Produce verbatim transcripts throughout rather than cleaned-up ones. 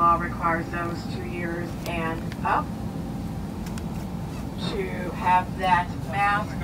law requires those two years and up to have that mask.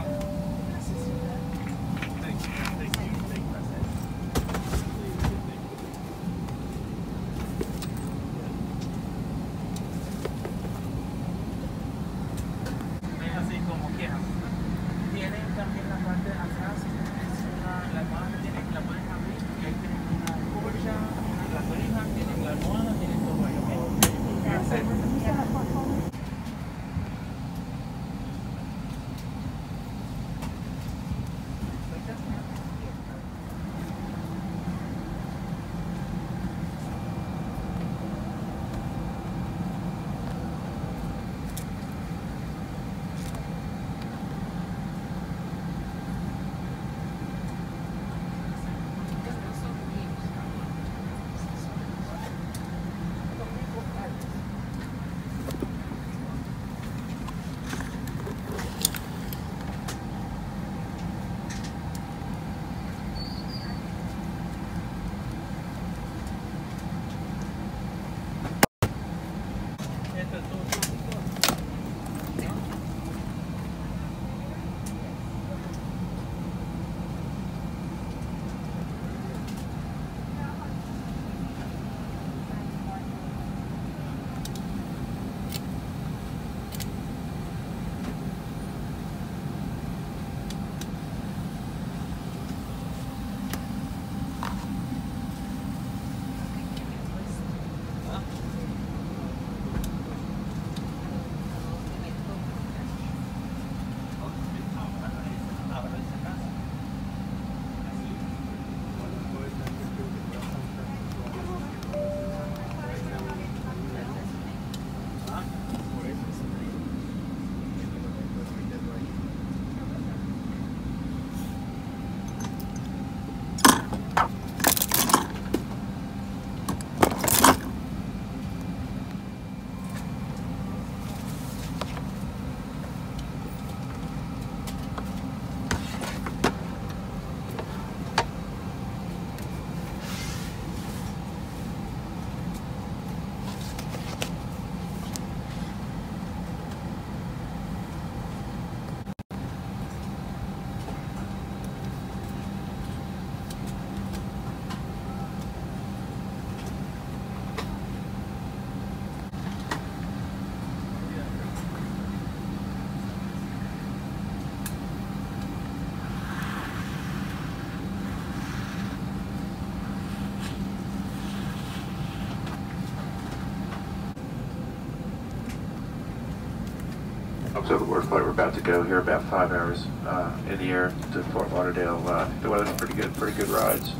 So we're probably about to go here, about five hours uh, in the air to Fort Lauderdale. Uh, the weather's pretty good, pretty good rides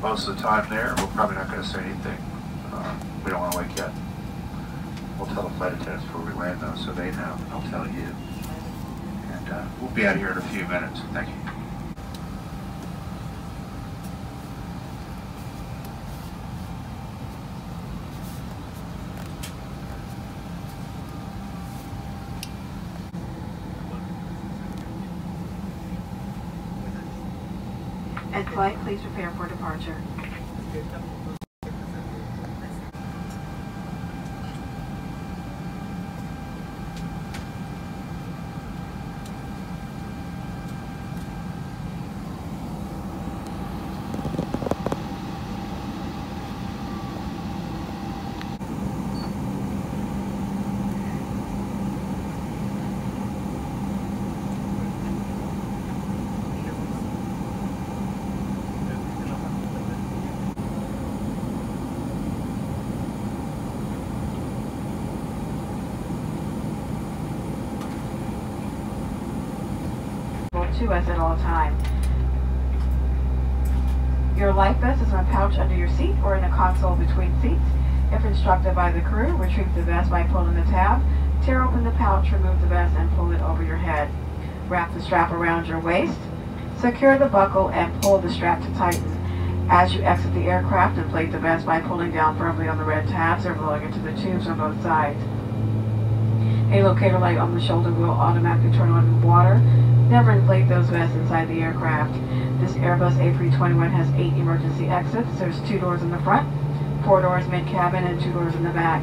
most of the time there. We're probably not going to say anything. Uh, we don't want to wake you up. We'll tell the flight attendants before we land though, so they know. I'll tell you. And uh, we'll be out of here in a few minutes. Thank you. At flight, please prepare for departure. To us at all times. Your life vest is in a pouch under your seat or in a console between seats. If instructed by the crew, retrieve the vest by pulling the tab, tear open the pouch, remove the vest, and pull it over your head. Wrap the strap around your waist, secure the buckle, and pull the strap to tighten. As you exit the aircraft, inflate the vest by pulling down firmly on the red tabs or blowing into the tubes on both sides. A locator light on the shoulder will automatically turn on in water. Never inflate those vests inside the aircraft. This Airbus A three twenty-one has eight emergency exits. There's two doors in the front, four doors mid-cabin and two doors in the back.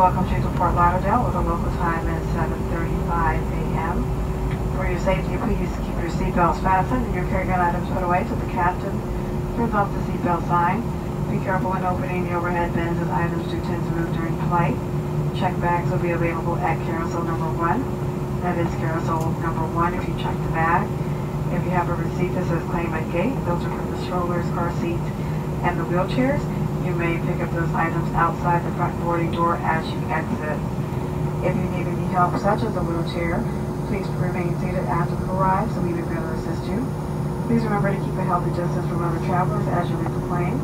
welcome you to Fort Lauderdale with a local time at seven thirty-five a m For your safety, please keep your seatbelts fastened and your carry-on items put away till the captain turns off the seatbelt sign. Be careful when opening the overhead bins as items do tend to move during flight. Check bags will be available at carousel number one. That is carousel number one if you check the bag. If you have a receipt that says claim at gate, those are for the strollers, car seats, and the wheelchairs. You may pick up those items outside the front boarding door as you exit. If you need any help, such as a wheelchair, please remain seated after the arrive so we may be able to assist you. Please remember to keep a healthy distance from other travelers as you leave the plane.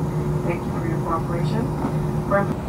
Thank you for your cooperation.